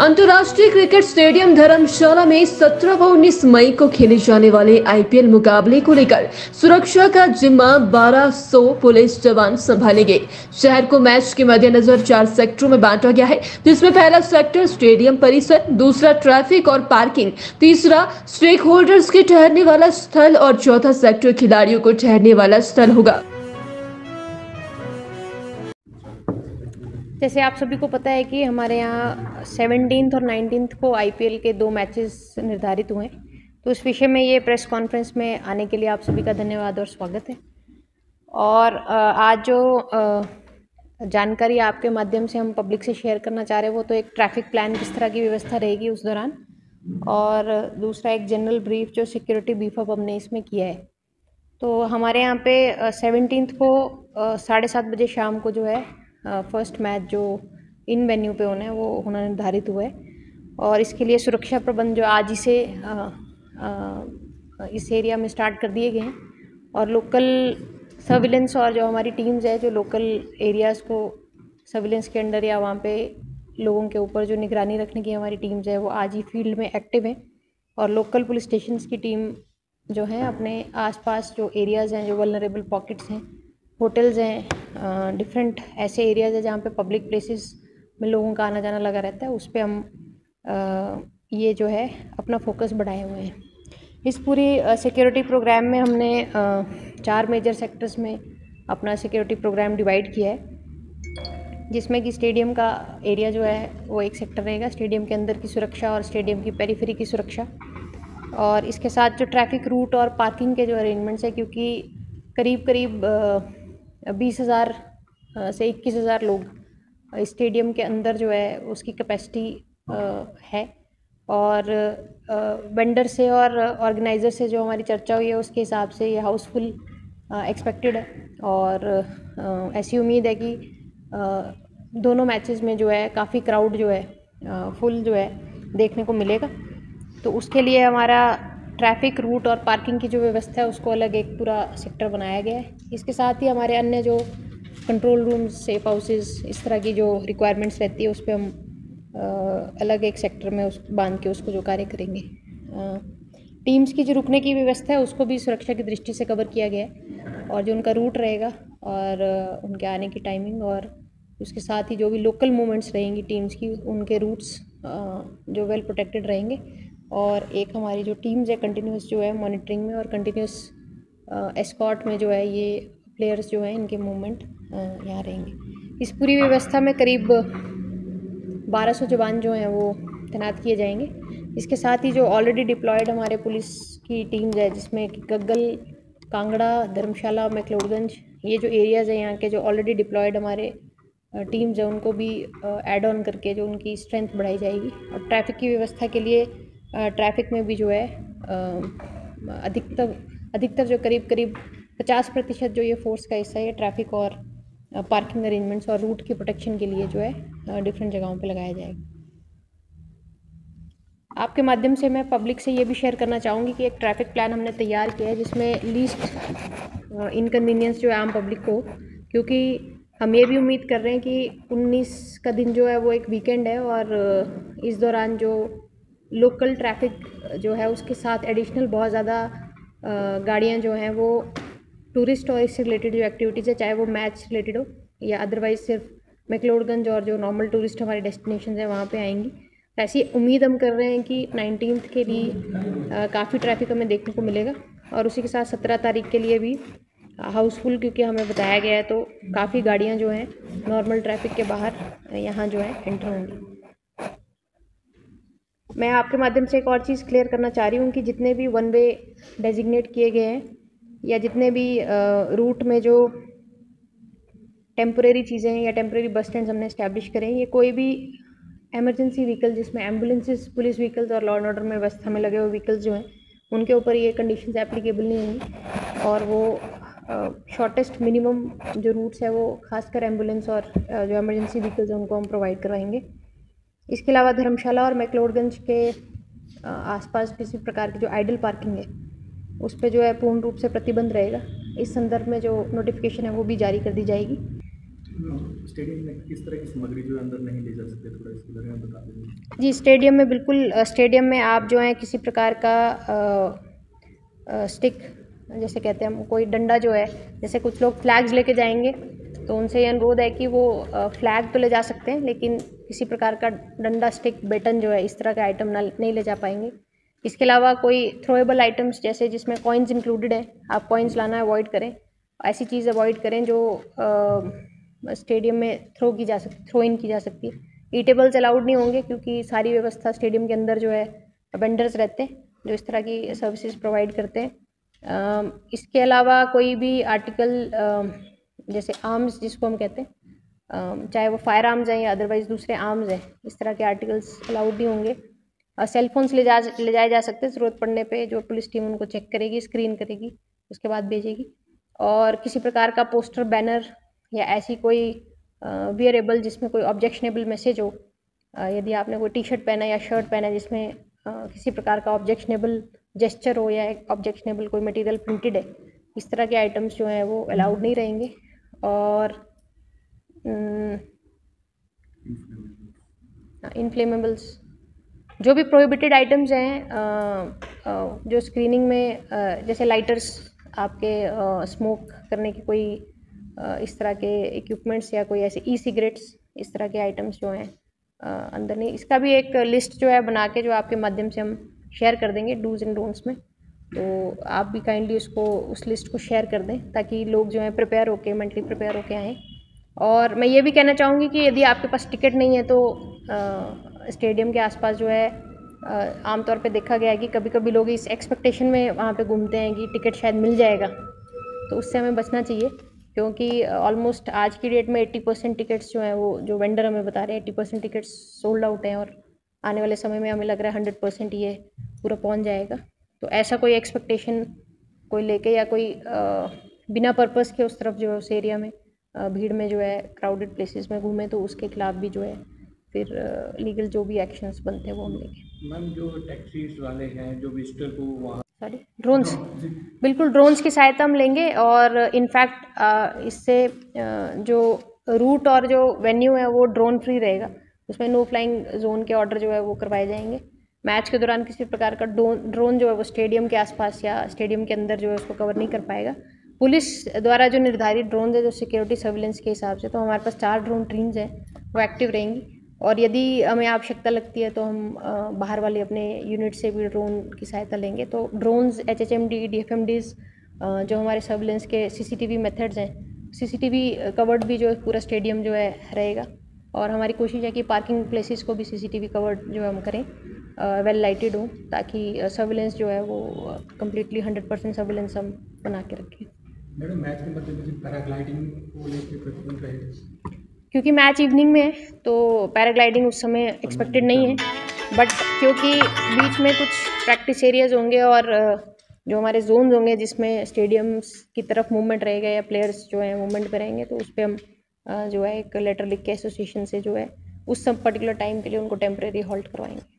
अंतर्राष्ट्रीय cricket stadium धर्मशाला में 17 व 19 मई को खेले जाने वाले IPL मुकाबले को लेकर सुरक्षा का जिम्मा 1200 पुलिस जवान संभालेंगे। शहर को मैच के मद्देनजर 4 सेक्टरों में बांटा गया है, जिसमें पहला सेक्टर स्टेडियम परिसर, दूसरा ट्रैफिक और पार्किंग, तीसरा स्टेक होल्डर्स के ठहरने वाला स्थल और चौथा सेक्टर खिलाड़ियों को ठहरने वाला स्थल होगा। जैसे आप सभी को पता है कि हमारे यहाँ 17 और 19 को IPL के 2 मैचेस निर्धारित हुए हैं, तो उस विषय में ये प्रेस कॉन्फ्रेंस में आने के लिए आप सभी का धन्यवाद और स्वागत है। और आज जो जानकारी आपके माध्यम से हम पब्लिक से शेयर करना चाह रहे हैं वो तो एक ट्रैफिक प्लान किस तरह की व्यवस्था रहेगी उस दौरान, और दूसरा एक जनरल ब्रीफ जो सिक्योरिटी बीफअप हमने इसमें किया है। तो हमारे यहाँ पे 17 को 7:30 बजे शाम को जो है फर्स्ट मैच जो इन वेन्यू पे होना है वो होना निर्धारित हुआ है, और इसके लिए सुरक्षा प्रबंध जो आज इस एरिया में स्टार्ट कर दिए गए हैं, और लोकल सर्विलेंस और जो हमारी टीम्स है जो लोकल एरियाज़ को सर्विलेंस के अंडर या वहाँ पे लोगों के ऊपर जो निगरानी रखने की हमारी टीम्स है वो आज ही फील्ड में एक्टिव हैं, और लोकल पुलिस स्टेशन की टीम जो है अपने आसपास जो एरियाज़ हैं, जो वल्नरेबल पॉकेट्स हैं, होटल्स हैं, डिफरेंट ऐसे एरियाज़ हैं जहाँ पे पब्लिक प्लेसेस में लोगों का आना जाना लगा रहता है, उस पर हम ये जो है अपना फोकस बढ़ाए हुए हैं। इस पूरी सिक्योरिटी प्रोग्राम में हमने 4 मेजर सेक्टर्स में अपना सिक्योरिटी प्रोग्राम डिवाइड किया है, जिसमें कि स्टेडियम का एरिया जो है वो एक सेक्टर रहेगा, स्टेडियम के अंदर की सुरक्षा और स्टेडियम की पेरीफेरी की सुरक्षा, और इसके साथ जो ट्रैफिक रूट और पार्किंग के जो अरेंजमेंट्स हैं, क्योंकि करीब करीब 20,000 से 21,000 लोग स्टेडियम के अंदर जो है उसकी कैपेसिटी है, और वेंडर से और ऑर्गेनाइज़र से जो हमारी चर्चा हुई है उसके हिसाब से ये हाउसफुल एक्सपेक्टेड है, और ऐसी उम्मीद है कि दोनों मैचेस में जो है काफ़ी क्राउड जो है फुल जो है देखने को मिलेगा। तो उसके लिए हमारा ट्रैफिक रूट और पार्किंग की जो व्यवस्था है उसको अलग एक पूरा सेक्टर बनाया गया है। इसके साथ ही हमारे अन्य जो कंट्रोल रूम्स, सेफ हाउसेस, इस तरह की जो रिक्वायरमेंट्स रहती है उस पर हम अलग एक सेक्टर में उस बांध के उसको जो कार्य करेंगे। टीम्स की जो रुकने की व्यवस्था है उसको भी सुरक्षा की दृष्टि से कवर किया गया है, और जो उनका रूट रहेगा और उनके आने की टाइमिंग, और उसके साथ ही जो भी लोकल मूवमेंट्स रहेंगी टीम्स की उनके रूट्स जो वेल प्रोटेक्टेड रहेंगे, और एक हमारी जो टीम्स है कंटिन्यूस जो है मॉनिटरिंग में और कंटिन्यूस एस्कॉर्ट में जो है ये प्लेयर्स जो है इनके मूवमेंट यहाँ रहेंगे। इस पूरी व्यवस्था में करीब 1200 जवान जो हैं वो तैनात किए जाएंगे। इसके साथ ही जो ऑलरेडी डिप्लॉयड हमारे पुलिस की टीम्स है, जिसमें कि गग्गल, कांगड़ा, धर्मशाला, मैक्लोडगंज, ये जो एरियाज़ हैं यहाँ के जो ऑलरेडी डिप्लॉयड हमारे टीम्स हैं उनको भी एड ऑन करके जो उनकी स्ट्रेंथ बढ़ाई जाएगी। और ट्रैफिक की व्यवस्था के लिए ट्रैफिक में भी जो है अधिकतर जो करीब 50% जो ये फोर्स का हिस्सा है ट्रैफिक और पार्किंग अरेंजमेंट्स और रूट की प्रोटेक्शन के लिए जो है डिफरेंट जगहों पे लगाया जाएगा। आपके माध्यम से मैं पब्लिक से ये भी शेयर करना चाहूँगी कि एक ट्रैफिक प्लान हमने तैयार किया है, जिसमें लीस्ट इनकन्वीनियंस जो है आम पब्लिक को, क्योंकि हम ये भी उम्मीद कर रहे हैं कि 19 का दिन जो है वो एक वीकेंड है, और इस दौरान जो लोकल ट्रैफिक जो है उसके साथ एडिशनल बहुत ज़्यादा गाड़ियाँ जो हैं वो टूरिस्ट और इससे रिलेटेड जो एक्टिविटीज़ है, चाहे वो मैच रिलेटेड हो या अदरवाइज़ सिर्फ मैक्लोडगंज और जो नॉर्मल टूरिस्ट हमारे डेस्टिनेशन हैं वहाँ पे आएंगी। तो ऐसी उम्मीद हम कर रहे हैं कि 19 के लिए काफ़ी ट्रैफिक हमें देखने को मिलेगा, और उसी के साथ 17 तारीख के लिए भी हाउसफुल, क्योंकि हमें बताया गया है, तो काफ़ी गाड़ियाँ जो हैं नॉर्मल ट्रैफिक के बाहर यहाँ जो है एंटर होंगी। मैं आपके माध्यम से एक और चीज़ क्लियर करना चाह रही हूँ कि जितने भी वन वे डेजिग्नेट किए गए हैं या जितने भी रूट में जो टेम्प्रेरी चीज़ें हैं या टेम्प्रेरी बस स्टैंड हमने इस्टेब्लिश करें, ये कोई भी एमरजेंसी व्हीकल जिसमें एम्बुलेंसेस, पुलिस व्हीकल्स और लॉ एंड ऑर्डर में व्यवस्था में लगे हुए व्हीकल्स जो हैं उनके ऊपर ये कंडीशंस एप्लीकेबल नहीं होंगी, और वो शॉर्टेस्ट मिनिमम जो रूट्स है वो खासकर एम्बुलेंस और जो एमरजेंसी व्हीकल्स हैं उनको हम प्रोवाइड करवाएंगे। इसके अलावा धर्मशाला और मैक्लोडगंज के आसपास किसी प्रकार की जो आइडल पार्किंग है उस पर जो है पूर्ण रूप से प्रतिबंध रहेगा। इस संदर्भ में जो नोटिफिकेशन है वो भी जारी कर दी जाएगी। स्टेडियम में किस तरह की सामग्री जो है अंदर नहीं ले जा सकते, थोड़ा इसके बारे में बता दें। जी, स्टेडियम में बिल्कुल, स्टेडियम में आप जो है किसी प्रकार का स्टिक जैसे कहते हैं हम, कोई डंडा जो है, जैसे कुछ लोग फ्लैग्स लेके जाएंगे तो उनसे ये अनुरोध है कि वो फ्लैग तो ले जा सकते हैं, लेकिन किसी प्रकार का डंडा, स्टिक, बैटन जो है इस तरह का आइटम नहीं ले जा पाएंगे। इसके अलावा कोई थ्रोएबल आइटम्स जैसे जिसमें कॉइन्स इंक्लूडेड हैं, आप कॉइन्स लाना अवॉइड करें। ऐसी चीज़ अवॉइड करें जो स्टेडियम में थ्रो इन की जा सकती है। ईटेबल्स अलाउड नहीं होंगे क्योंकि सारी व्यवस्था स्टेडियम के अंदर जो है वेंडर्स रहते हैं जो इस तरह की सर्विसेज प्रोवाइड करते हैं। इसके अलावा कोई भी आर्टिकल जैसे आर्म्स जिसको हम कहते हैं, चाहे वो फायर आर्म्स हैं या अदरवाइज दूसरे आर्म्स हैं, इस तरह के आर्टिकल्स अलाउड नहीं होंगे। सेलफोन्स ले जाए जा सकते हैं, ज़रूरत पड़ने पे जो पुलिस टीम उनको चेक करेगी, स्क्रीन करेगी, उसके बाद भेजेगी। और किसी प्रकार का पोस्टर, बैनर या ऐसी कोई वियरेबल जिसमें कोई ऑब्जेक्शनेबल मैसेज हो, यदि आपने कोई टी शर्ट पहना या शर्ट पहना जिसमें किसी प्रकार का ऑब्जेक्शनेबल जेस्चर हो या ऑब्जेक्शनेबल कोई मटेरियल प्रिंटेड है, इस तरह के आइटम्स जो हैं वो अलाउड नहीं रहेंगे। और इनफ्लेमेबल्स जो भी प्रोहिबिटेड आइटम्स हैं जो स्क्रीनिंग में जैसे लाइटर्स, आपके स्मोक करने की कोई इस तरह के इक्विपमेंट्स या कोई ऐसे ई सिगरेट्स, इस तरह के आइटम्स जो हैं अंदर नहीं। इसका भी एक लिस्ट जो है बना के जो आपके माध्यम से हम शेयर कर देंगे डूज एंड डोंट्स में, तो आप भी काइंडली उसको, उस लिस्ट को शेयर कर दें ताकि लोग जो हैं प्रिपेयर होके, मेंटली प्रिपेयर होके आएँ। और मैं ये भी कहना चाहूँगी कि यदि आपके पास टिकट नहीं है तो स्टेडियम के आसपास जो है आमतौर पे देखा गया है कि कभी कभी लोग इस एक्सपेक्टेशन में वहाँ पे घूमते हैं कि टिकट शायद मिल जाएगा, तो उससे हमें बचना चाहिए क्योंकि ऑलमोस्ट आज की डेट में 80% टिकट्स जो हैं वो, जो वेंडर हमें बता रहे हैं, 80% टिकट्स सोल्ड आउट हैं और आने वाले समय में हमें लग रहा है 100% ये पूरा पहुँच जाएगा। तो ऐसा कोई एक्सपेक्टेशन कोई लेके या कोई बिना पर्पज़ के उस तरफ जो है उस एरिया में भीड़ में जो है क्राउडेड प्लेसेस में घूमें, तो उसके खिलाफ भी जो है फिर लीगल जो भी एक्शंस बनते हैं वो हम लेंगे। मैम, जो टैक्सीज वाले हैं, जो विजिटर को वहाँ, सॉरी, ड्रोन्स, बिल्कुल ड्रोन्स की सहायता हम लेंगे। और इनफैक्ट इससे जो रूट और जो वेन्यू है वो ड्रोन फ्री रहेगा, उसमें नो फ्लाइंग जोन के ऑर्डर जो है वो करवाए जाएंगे। मैच के दौरान किसी प्रकार का ड्रोन जो है वो स्टेडियम के आसपास या स्टेडियम के अंदर जो है उसको कवर नहीं कर पाएगा। पुलिस द्वारा जो निर्धारित ड्रोन है जो सिक्योरिटी सर्विलेंस के हिसाब से, तो हमारे पास 4 ड्रोन टीम्स हैं वो एक्टिव रहेंगी। और यदि हमें आवश्यकता लगती है तो हम बाहर वाले अपने यूनिट से भी ड्रोन की सहायता लेंगे। तो ड्रोन्स, HHMD, DFMDs जो हमारे सर्विलेंस के CCTV मेथड्स हैं, CCTV कवर्ड भी जो पूरा स्टेडियम जो है रहेगा। और हमारी कोशिश है कि पार्किंग प्लेसेस को भी CCTV कवर्ड जो हम करें, वेल लाइटेड हो, ताकि सर्विलेंस जो है वो कम्प्लीटली 100% सर्विलेंस हम बना के रखें। मैडम, मैच के मद्देनजर पैराग्लाइडिंग को लेकर प्रतिबंध रहेगा क्योंकि मैच इवनिंग में है, तो पैराग्लाइडिंग उस समय एक्सपेक्टेड नहीं है, बट क्योंकि बीच में कुछ प्रैक्टिस एरियाज होंगे और जो हमारे जोन होंगे जिसमें स्टेडियम्स की तरफ मूवमेंट रहेगा या प्लेयर्स जो है मूवमेंट पर रहेंगे, तो उस पर हम जो है एक लेटर लिख के एसोसिएशन से जो है उस सब पर्टिकुलर टाइम के लिए उनको टेम्प्रेरी हॉल्ट करवाएंगे।